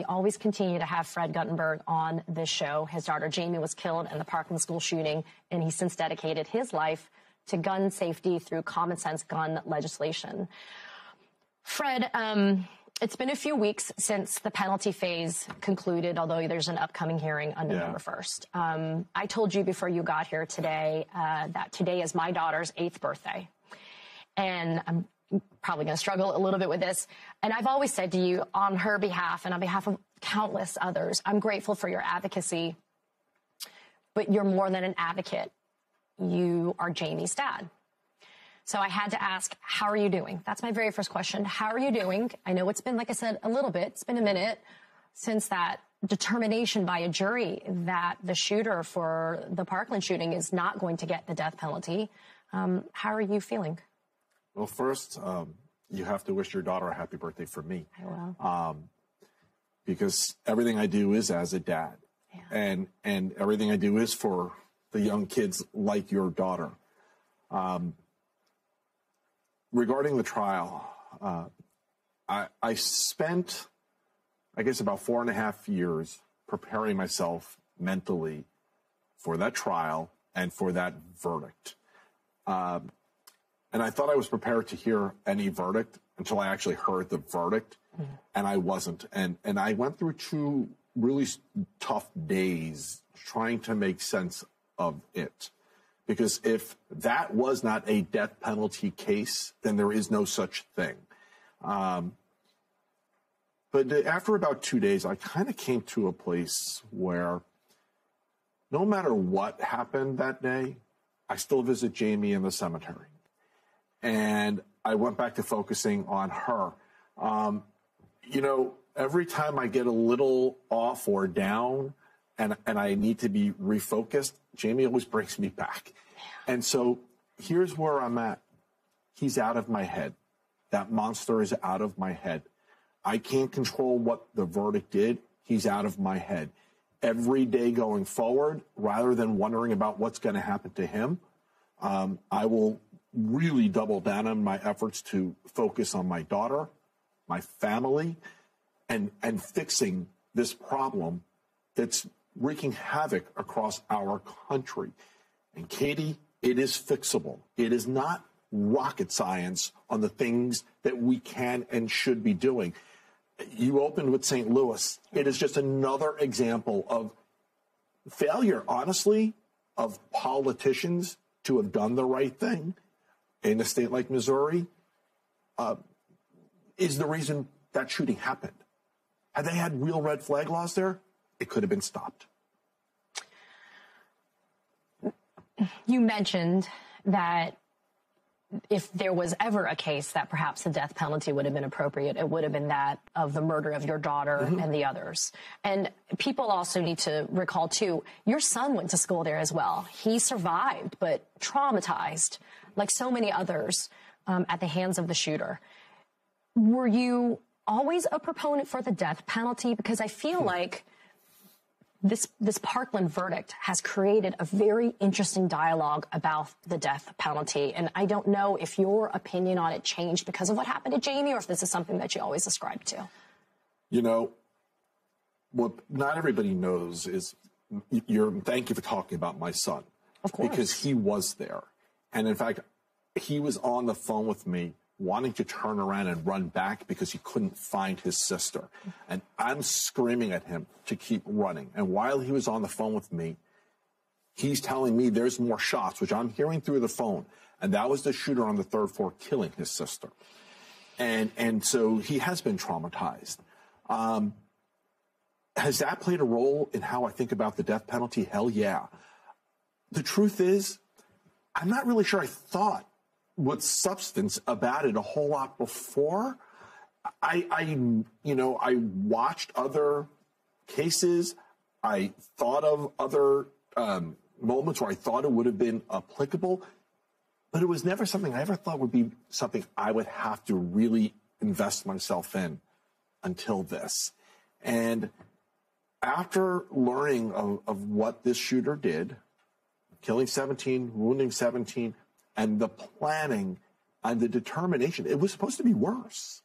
We always continue to have Fred Guttenberg on this show. His daughter Jamie was killed in the Parkland school shooting, and he's since dedicated his life to gun safety through common sense gun legislation. Fred, it's been a few weeks since the penalty phase concluded, although there's an upcoming hearing on November 1st. I told you before you got here today that today is my daughter's 8th birthday. And I'm probably going to struggle a little bit with this. And I've always said to you, on her behalf and on behalf of countless others, I'm grateful for your advocacy, but you're more than an advocate. You are Jamie's dad. So I had to ask, how are you doing? That's my very first question. How are you doing? I know it's been, like I said, a little bit. It's been a minute since that determination by a jury that the shooter for the Parkland shooting is not going to get the death penalty. How are you feeling? Well, first, you have to wish your daughter a happy birthday for me. I will. Because everything I do is as a dad. Yeah. And everything I do is for the young kids like your daughter. Regarding the trial, I spent, I guess, about 4.5 years preparing myself mentally for that trial and for that verdict. And I thought I was prepared to hear any verdict until I actually heard the verdict, and I wasn't. And I went through 2 really tough days trying to make sense of it. Because if that was not a death penalty case, then there is no such thing. But after about 2 days, I kind of came to a place where no matter what happened that day, I still visit Jamie in the cemetery. And I went back to focusing on her. You know, every time I get a little off or down and I need to be refocused, Jamie always brings me back. And so here's where I'm at. He's out of my head. That monster is out of my head. I can't control what the verdict did. He's out of my head. Every day going forward, rather than wondering about what's going to happen to him, I will really double down on my efforts to focus on my daughter, my family, and fixing this problem that's wreaking havoc across our country. And Katie, it is fixable. It is not rocket science on the things that we can and should be doing. You opened with St. Louis. It is just another example of failure, honestly, of politicians to have done the right thing in a state like Missouri, is the reason that shooting happened. Had they had real red flag laws there, it could have been stopped. You mentioned that if there was ever a case that perhaps the death penalty would have been appropriate, it would have been that of the murder of your daughter and the others. And people also need to recall, too, your son went to school there as well. He survived, but traumatized, like so many others, at the hands of the shooter. Were you always a proponent for the death penalty? Because I feel like this Parkland verdict has created a very interesting dialogue about the death penalty. And I don't know if your opinion on it changed because of what happened to Jamie, or if this is something that you always ascribed to. You know, what not everybody knows is thank you for talking about my son. Of course. Because he was there. And in fact, he was on the phone with me wanting to turn around and run back because he couldn't find his sister. And I'm screaming at him to keep running. And while he was on the phone with me, he's telling me there's more shots, which I'm hearing through the phone. And that was the shooter on the 3rd floor killing his sister. And so he has been traumatized. Has that played a role in how I think about the death penalty? Hell yeah. The truth is, I'm not really sure I thought with substance about it a whole lot before. I watched other cases. I thought of other moments where I thought it would have been applicable, but it was never something I ever thought would be something I would have to really invest myself in until this. And after learning of what this shooter did, killing 17, wounding 17, and the planning and the determination, it was supposed to be worse.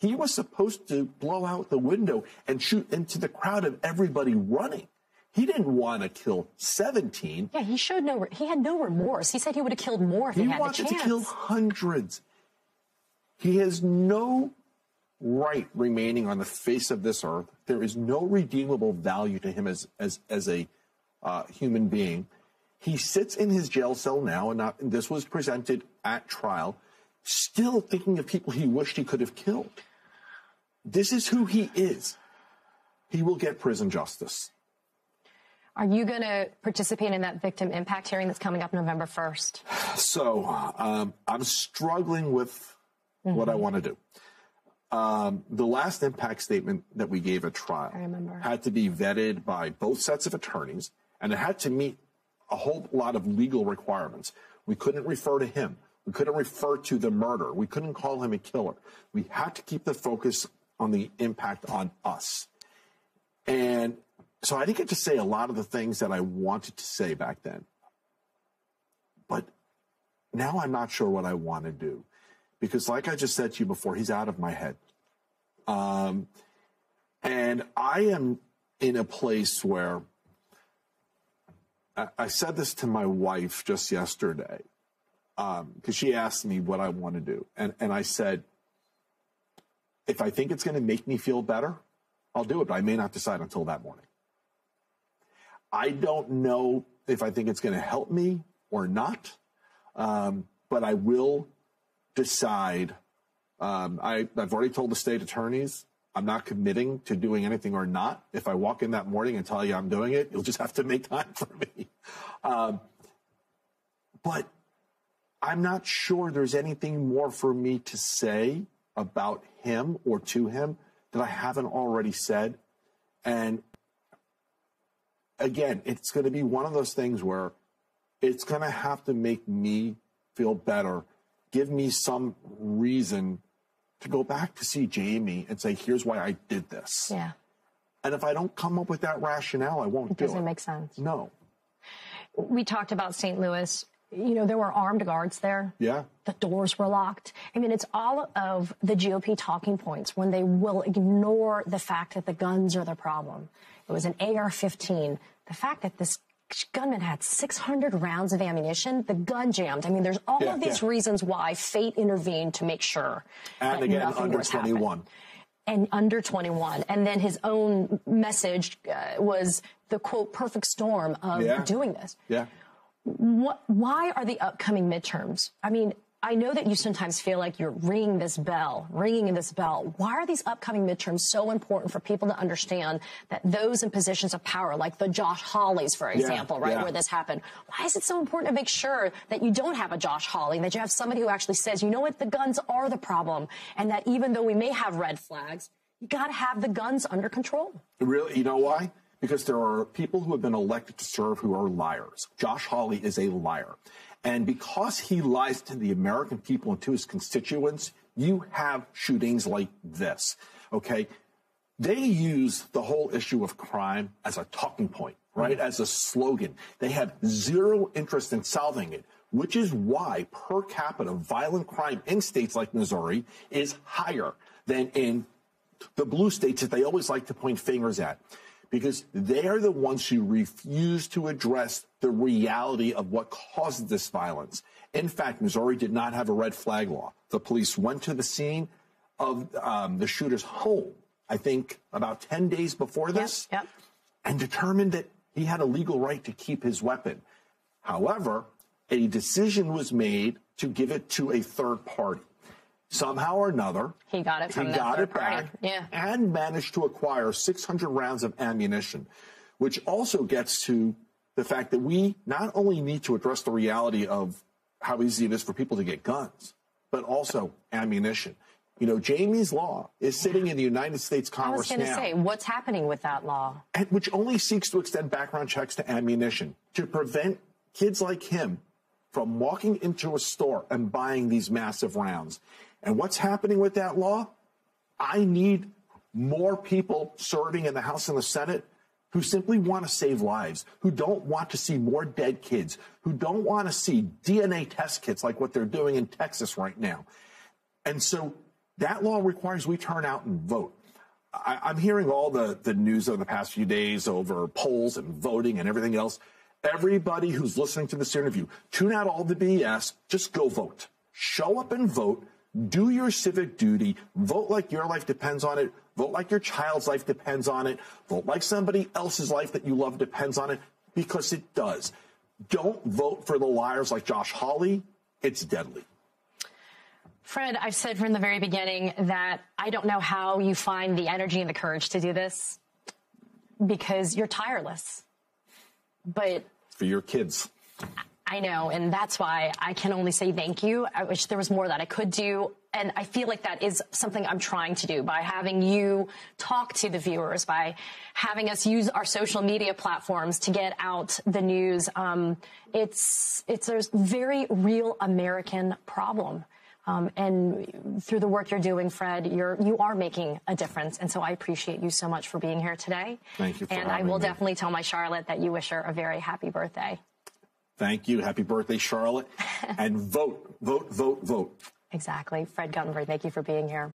He was supposed to blow out the window and shoot into the crowd of everybody running. He didn't want to kill 17. Yeah, he showed no, he had no remorse. He said he would have killed more if he had the chance. He wanted to kill hundreds. He has no right remaining on the face of this earth. There is no redeemable value to him as a human being. He sits in his jail cell now, and, and this was presented at trial, still thinking of people he wished he could have killed. This is who he is. He will get prison justice. Are you going to participate in that victim impact hearing that's coming up November 1st? So I'm struggling with what I want to do. The last impact statement that we gave at trial had to be vetted by both sets of attorneys, and it had to meet a whole lot of legal requirements. We couldn't refer to him. We couldn't refer to the murder. We couldn't call him a killer. We had to keep the focus on the impact on us. And so I didn't get to say a lot of the things that I wanted to say back then. But now I'm not sure what I want to do. Because like I just said to you before, he's out of my head. And I am in a place where I said this to my wife just yesterday, because she asked me what I want to do. And I said, if I think it's going to make me feel better, I'll do it. But I may not decide until that morning. I don't know if I think it's going to help me or not, but I will decide. I've already told the state attorneys I'm not committing to doing anything or not. If I walk in that morning and tell you I'm doing it, you'll just have to make time for me. But I'm not sure there's anything more for me to say about him or to him that I haven't already said. And again, it's going to be one of those things where it's going to have to make me feel better, give me some reason to go back to see Jamie and say, here's why I did this. Yeah. And if I don't come up with that rationale, I won't do it. It doesn't make sense. No. We talked about St. Louis. You know, there were armed guards there. Yeah. The doors were locked. I mean, it's all of the GOP talking points when they will ignore the fact that the guns are the problem. It was an AR-15. The fact that this gunman had 600 rounds of ammunition, the gun jammed. I mean, there's all of these reasons why fate intervened to make sure. And again, under 21. And under 21. And then his own message was the, quote, perfect storm of doing this. Yeah. Why are the upcoming midterms? I mean, I know that you sometimes feel like you're ringing this bell. Why are these upcoming midterms so important for people to understand that those in positions of power, like the Josh Hawleys, for example, where this happened? Why is it so important to make sure that you don't have a Josh Hawley, that you have somebody who actually says, you know what, the guns are the problem, and that even though we may have red flags, you got to have the guns under control? Really? You know why? Because there are people who have been elected to serve who are liars. Josh Hawley is a liar. And because he lies to the American people and to his constituents, you have shootings like this, okay? They use the whole issue of crime as a talking point, right, as a slogan. They have zero interest in solving it, which is why per capita violent crime in states like Missouri is higher than in the blue states that they always like to point fingers at. Because they are the ones who refuse to address the reality of what caused this violence. In fact, Missouri did not have a red flag law. The police went to the scene of the shooter's home, I think about 10 days before this, and determined that he had a legal right to keep his weapon. However, a decision was made to give it to a third party. Somehow or another, he got it from that third party, and managed to acquire 600 rounds of ammunition, which also gets to the fact that we not only need to address the reality of how easy it is for people to get guns, but also ammunition. You know, Jamie's law is sitting in the United States Congress now. I was going to say, what's happening with that law? And which only seeks to extend background checks to ammunition to prevent kids like him from walking into a store and buying these massive rounds. And what's happening with that law? I need more people serving in the House and the Senate who simply want to save lives, who don't want to see more dead kids, who don't want to see DNA test kits like what they're doing in Texas right now. And so That law requires we turn out and vote. I'm hearing all the news over the past few days over polls and voting and everything else. Everybody who's listening to this interview, tune out all the BS. Just go vote. Show up and vote. Do your civic duty. Vote like your life depends on it. Vote like your child's life depends on it. Vote like somebody else's life that you love depends on it, because it does. Don't vote for the liars like Josh Hawley. It's deadly. Fred, I've said from the very beginning that I don't know how you find the energy and the courage to do this, because you're tireless. But for your kids. I know, and that's why I can only say thank you. I wish there was more that I could do, and I feel like that is something I'm trying to do by having you talk to the viewers, by having us use our social media platforms to get out the news. It's a very real American problem, and through the work you're doing, Fred, you are making a difference, and so I appreciate you so much for being here today. Thank you for having me. And I will definitely tell my Charlotte that you wish her a very happy birthday. Thank you. Happy birthday, Charlotte. And vote, vote, vote, vote. Exactly. Fred Guttenberg, thank you for being here.